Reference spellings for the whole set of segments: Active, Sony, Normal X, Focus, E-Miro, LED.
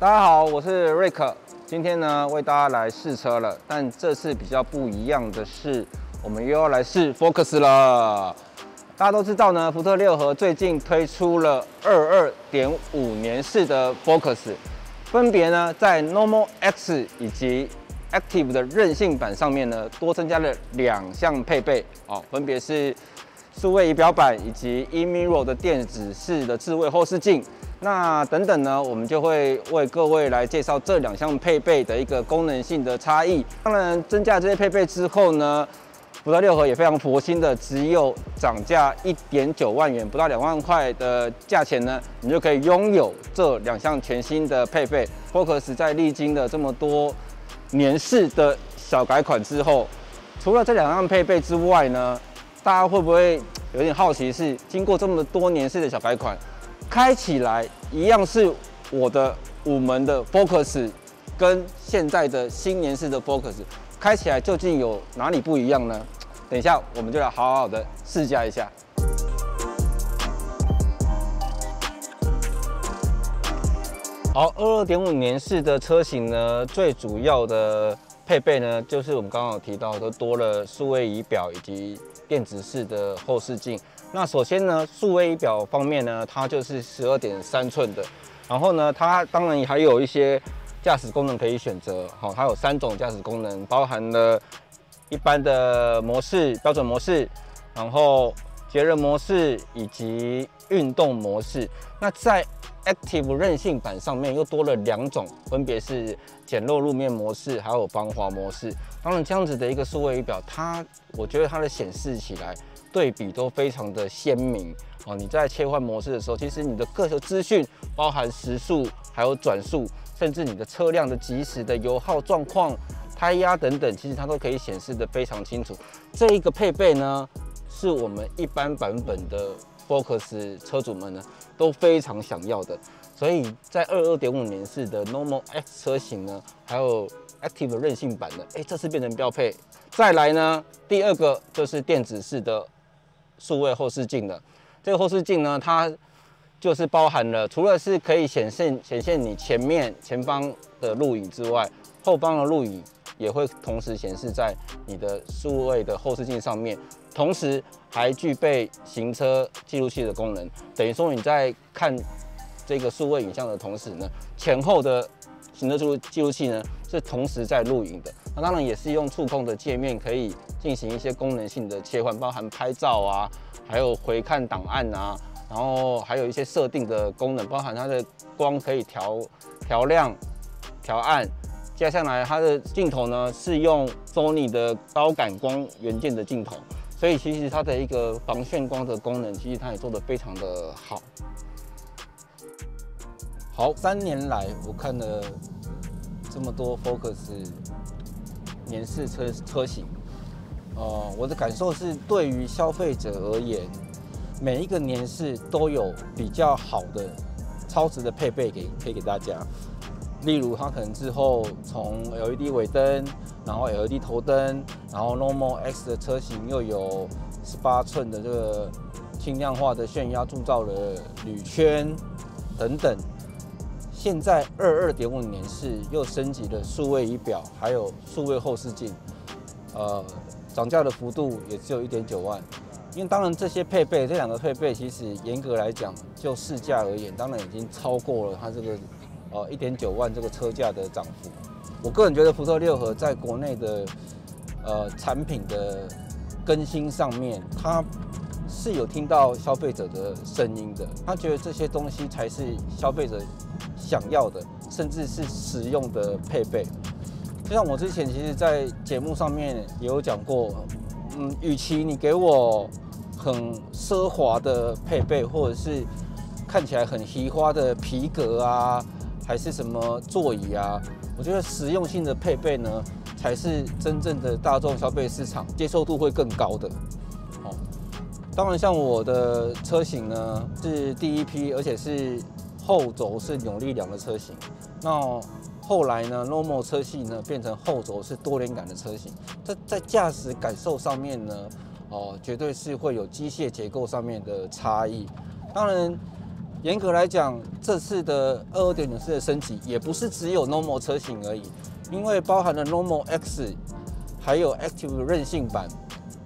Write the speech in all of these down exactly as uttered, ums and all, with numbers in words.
大家好，我是瑞克。今天呢，为大家来试车了，但这次比较不一样的是，我们又要来试 Focus 了。大家都知道呢，福特六合最近推出了 二十二点五年式的 Focus， 分别呢在 Normal X 以及 Active 的韧性版上面呢，多增加了两项配备哦，分别是数位仪表板以及 E-Miro 的电子式的智慧后视镜。 那等等呢，我们就会为各位来介绍这两项配备的一个功能性的差异。当然，增加这些配备之后呢，福特六合也非常佛心的，只有涨价 一点九万元，不到两万块的价钱呢，你就可以拥有这两项全新的配备。Focus 在历经了这么多年式的小改款之后，除了这两项配备之外呢，大家会不会有点好奇是，经过这么多年式的小改款？ 开起来一样是我的五门的 Focus， 跟现在的新年式的 Focus 开起来究竟有哪里不一样呢？等一下我们就来好好的试驾一下。好 ，二十二点五年式的车型呢，最主要的配备呢，就是我们刚刚有提到都多了数位仪表以及电子式的后视镜。 那首先呢，数位仪表方面呢，它就是十二点三寸的，然后呢，它当然还有一些驾驶功能可以选择，好、哦，它有三种驾驶功能，包含了一般的模式、标准模式，然后节能模式以及运动模式。那在 Active 韧性版上面又多了两种，分别是简陋路面模式还有防滑模式。当然，这样子的一个数位仪表，它我觉得它的显示起来。 对比都非常的鲜明哦，你在切换模式的时候，其实你的各项资讯，包含时速、还有转速，甚至你的车辆的即时的油耗状况、胎压等等，其实它都可以显示的非常清楚。这一个配备呢，是我们一般版本的 Focus 车主们呢都非常想要的，所以在 二十二点五年式的 Normal X 车型呢，还有 Active 韧性版的，哎，这次变成标配。再来呢，第二个就是电子式的 数位后视镜的这个后视镜呢，它就是包含了除了是可以显现显现你前面前方的录影之外，后方的录影也会同时显示在你的数位的后视镜上面，同时还具备行车记录器的功能。等于说你在看这个数位影像的同时呢，前后的行车记录记录器呢是同时在录影的。 那当然也是用触控的界面可以进行一些功能性的切换，包含拍照啊，还有回看档案啊，然后还有一些设定的功能，包含它的光可以调调亮、调暗。接下来它的镜头呢是用 Sony 的高感光元件的镜头，所以其实它的一个防眩光的功能，其实它也做得非常的好。好，三年来我看了这么多 Focus 年式车车型，呃，我的感受是，对于消费者而言，每一个年式都有比较好的、超值的配备给可以给大家。例如，它可能之后从 L E D 尾灯，然后 L E D 头灯，然后 Normal X 的车型又有十八寸的这个轻量化的泫压铸造的铝圈等等。现在 二十二点五年式又升级了数位仪表，还有数位后视镜，呃，涨价的幅度也只有 一点九万。因为当然这些配备，这两个配备其实严格来讲，就市价而言，当然已经超过了它这个呃 一点九万这个车价的涨幅。我个人觉得福特六合在国内的呃产品的更新上面，它 是有听到消费者的声音的，他觉得这些东西才是消费者想要的，甚至是实用的配备。就像我之前其实，在节目上面也有讲过，嗯，与其你给我很奢华的配备，或者是看起来很奇花的皮革啊，还是什么座椅啊，我觉得实用性的配备呢，才是真正的大众消费市场接受度会更高的。 当然，像我的车型呢是第一批，而且是后轴是扭力梁的车型。那后来呢 ，Normal 车系呢变成后轴是多连杆的车型。这在驾驶感受上面呢，哦、呃，绝对是会有机械结构上面的差异。当然，严格来讲，这次的 二十二点零 的升级也不是只有 Normal 车型而已，因为包含了 Normal X， 还有 Active 韧性版，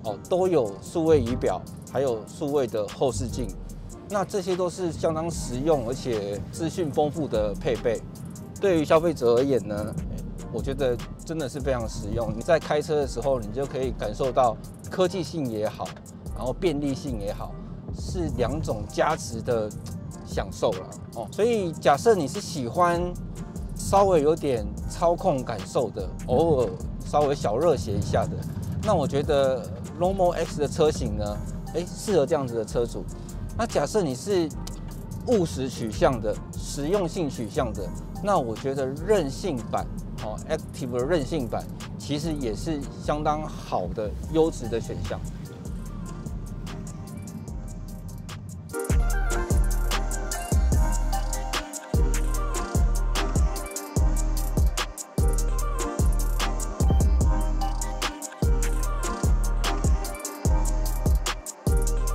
哦，都有数位仪表，还有数位的后视镜。那这些都是相当实用而且资讯丰富的配备。对于消费者而言呢，我觉得真的是非常实用。你在开车的时候，你就可以感受到科技性也好，然后便利性也好，是两种加持的享受了哦。所以假设你是喜欢稍微有点操控感受的，偶尔稍微小热血一下的，那我觉得 Normal X 的车型呢，哎，适合这样子的车主。那假设你是务实取向的、实用性取向的，那我觉得韧性版哦 ，Active 韧性版其实也是相当好的、优质的选项。